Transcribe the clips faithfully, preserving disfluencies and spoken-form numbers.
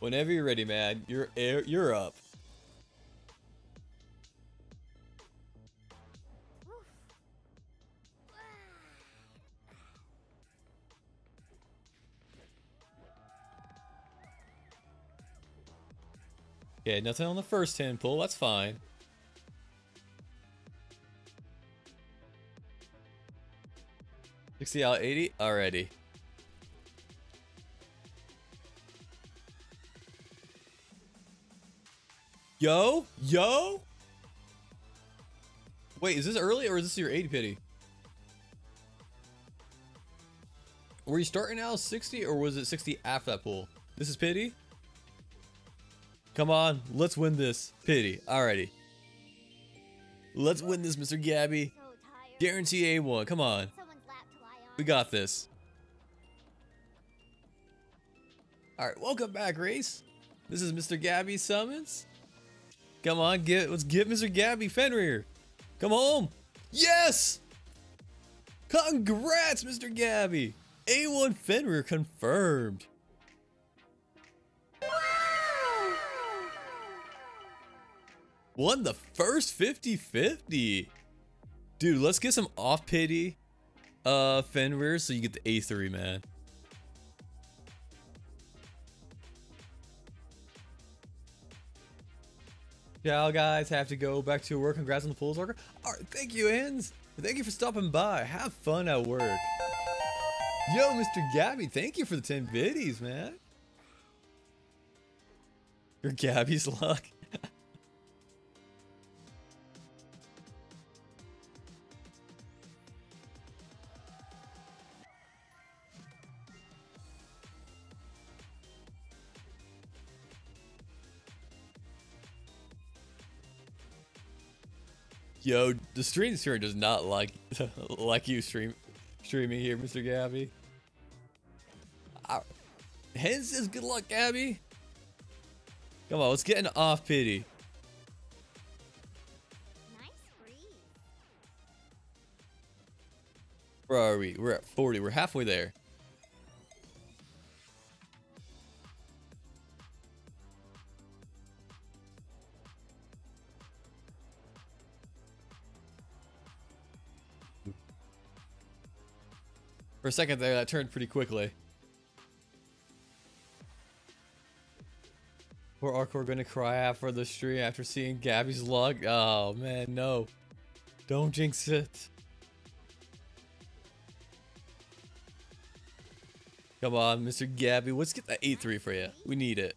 Whenever you're ready, man, you're you're up. Okay, nothing on the first ten pull, that's fine. sixty out of eighty, already. Yo, yo. Wait, is this early or is this your eighty pity? Were you starting out sixty or was it sixty after that pull? This is pity. Come on, let's win this. Pity. Alrighty. Let's win this, Mister Gabby. Guarantee A one. Come on. We got this. Alright, welcome back, race. This is Mister Gabby Summons. Come on, get let's get Mister Gabby Fenrir. Come home. Yes! Congrats, Mister Gabby! A one Fenrir confirmed. Won the first fifty fifty. Dude, let's get some off pity uh Fenrir so you get the A three, man. Y'all guys have to go back to work. Congrats on the pools, worker. All right, thank you, Enz. Thank you for stopping by. Have fun at work. Yo, Mister Gabby, thank you for the ten biddies, man. Your Gabby's luck. Yo, the stream streamer does not like like you stream streaming here, Mister Gabby. Uh, hence says good luck, Gabby. Come on, let's get an off pity. Nice breeze. Where are we? We're at forty. We're halfway there. For a second there, that turned pretty quickly. Poor Arcor gonna cry after the stream after seeing Gabby's luck. Oh man, no. Don't jinx it. Come on, Mister Gabby, let's get that A three for you. We need it.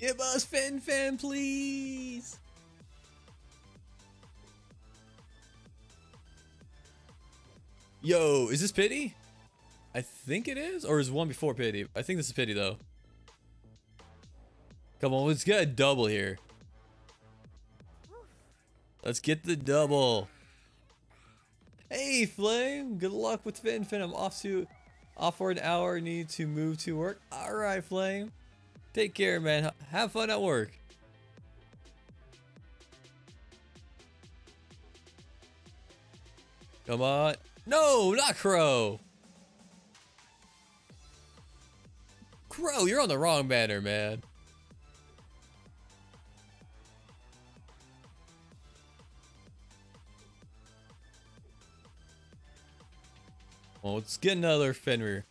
Give us Fen Fen, please. Yo, is this pity? I think it is, or is one before pity? I think this is pity though. Come on, let's get a double here. Let's get the double. Hey, Flame. Good luck with Fen Fen. I'm off to, off for an hour. Need to move to work. All right, Flame. Take care, man. Have fun at work. Come on. No, not Crow. Crow, you're on the wrong banner, man. Well, let's get another Fenrir.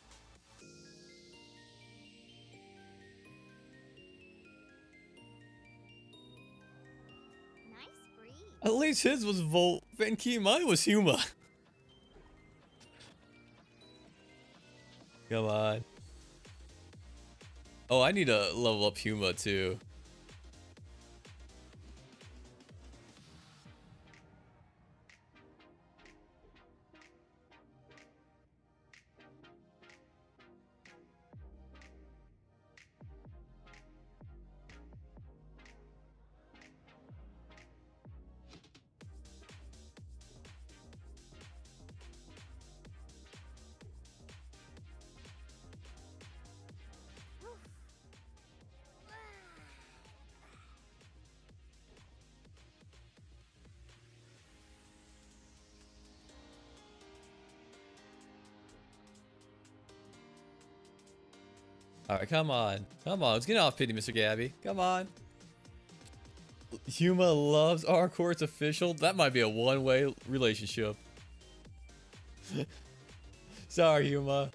At least his was Volt, Venki, mine was Huma. Come on. Oh, I need to level up Huma too. Alright, come on. Come on. Let's get off pity, Mister Gabby. Come on. Huma loves our court's official. That might be a one-way relationship. Sorry, Huma.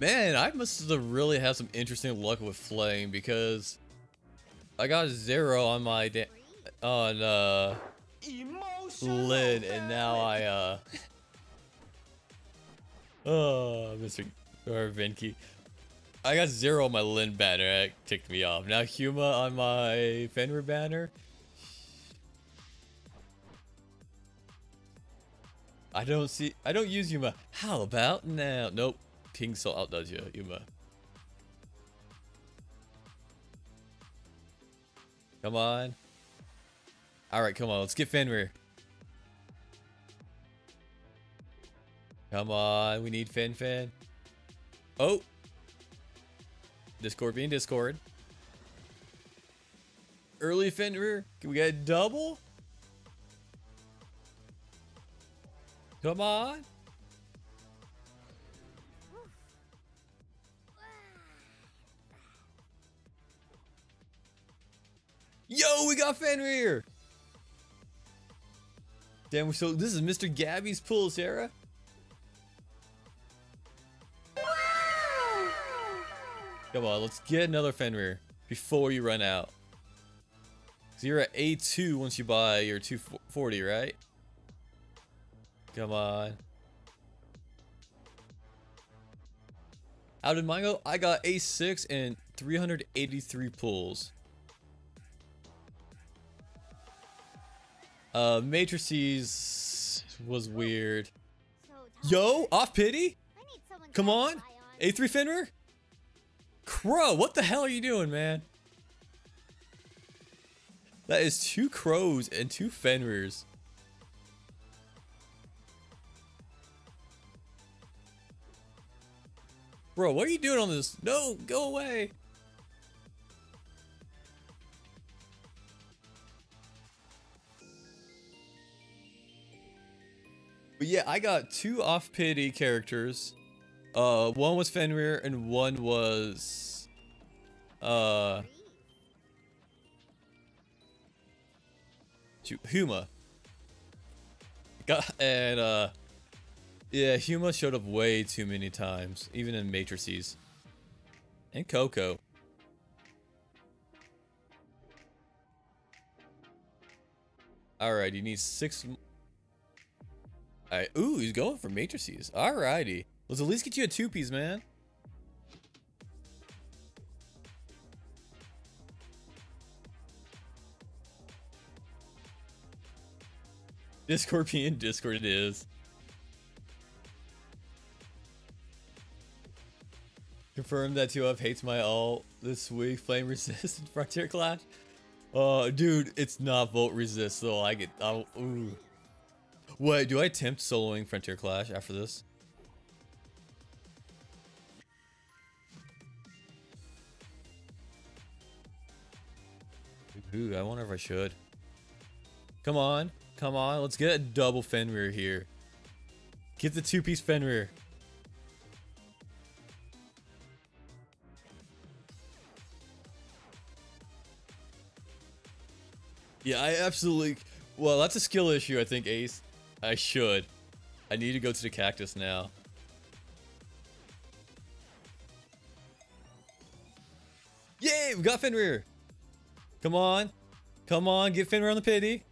Man, I must really have some interesting luck with playing because I got zero on my da on uh Lin, and now I uh oh Mister or Vinky. I got zero on my Lin banner. That ticked me off. Now Huma on my Fenrir banner. I don't see. I don't use Huma. How about now? Nope. King Soul outdoes you, Huma. Come on. Alright, come on. Let's get Fenrir. Come on. We need Fen Fen. Oh. Discord being Discord. Early Fenrir. Can we get a double? Come on. Yo, we got Fenrir! Damn, we're so. This is Mister Gabby's pool, Sarah. Wow. Come on, let's get another Fenrir before you run out. So you're at A two once you buy your two forty, right? Come on. How did mine go? I got A six and three hundred eighty-three pulls. Uh, matrices was weird. Yo, off pity? Come on. A three Fenrir? Crow, what the hell are you doing, man? That is two Crows and two Fenrirs. Bro, what are you doing on this? No, go away. But yeah, I got two off-pity characters. Uh, one was Fenrir and one was... Uh... Huma. Got, and uh... yeah, Huma showed up way too many times, even in matrices. And Coco. Alright, you need six... Alright, ooh, he's going for matrices. Alrighty. Let's at least get you a two-piece, man. Discord being Discord it is. Confirmed that two F hates my ult this week. Flame resist in Frontier Clash. Oh, uh, dude, it's not Volt resist, though. I get... I'll, ooh. Wait, do I attempt soloing Frontier Clash after this? Ooh, I wonder if I should. Come on, come on, let's get a double Fenrir here. Get the two-piece Fenrir. Yeah, I absolutely... Well, that's a skill issue, I think, Ace. I should. I need to go to the cactus now. Yay! We got Fenrir! Come on. Come on, get Fenrir on the pity.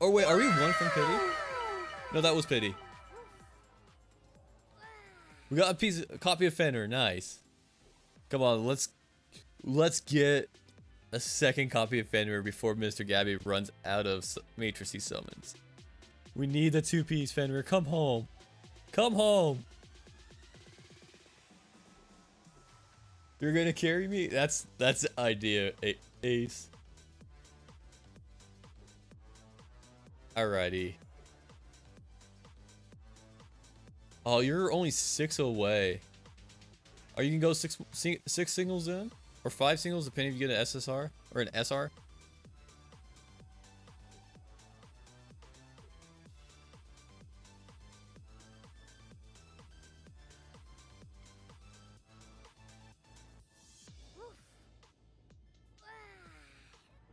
Or wait, are we one from pity? No, that was pity. We got a piece a copy of Fenrir, nice. Come on, let's let's get a second copy of Fenrir before Mister Gabby runs out of matrices summons. We need the two-piece Fenrir. Come home. Come home. You're gonna carry me? That's that's the idea, Ace. Alrighty. Oh, you're only six away. Are you gonna go six six singles in? Or five singles, depending if you get an S S R or an S R.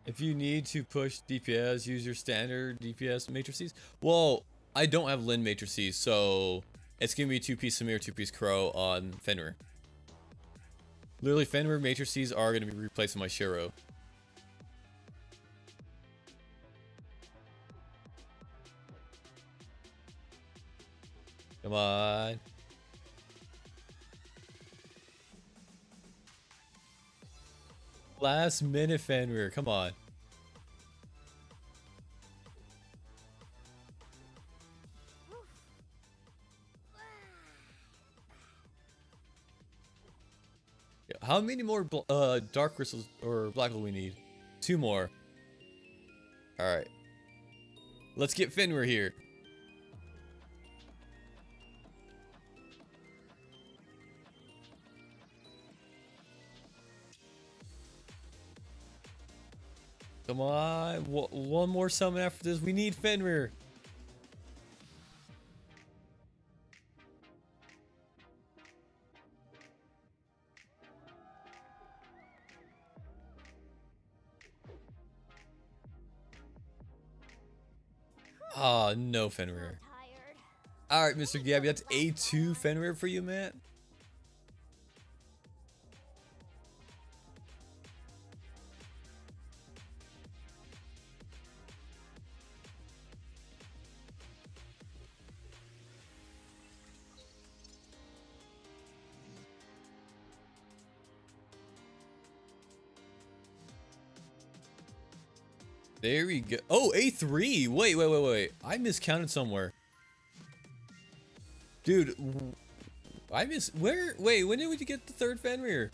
If you need to push D P S, use your standard D P S matrices. Well, I don't have Lin matrices, so it's gonna be two-piece Samir, two-piece Crow on Fenrir. Literally, Fenrir matrices are gonna be replacing my Shiro. Come on. Last minute Fenrir, come on. How many more uh, dark crystals or black hole we need? Two more. All right. Let's get Fenrir here. Come on, one more summon after this. We need Fenrir. Oh, no Fenrir. All right, MrGaby, that's A two Fenrir for you, man. There we go. Oh, A three. Wait, wait, wait, wait. I miscounted somewhere. Dude, I miss... Where... Wait, when did we get the third Fenrir?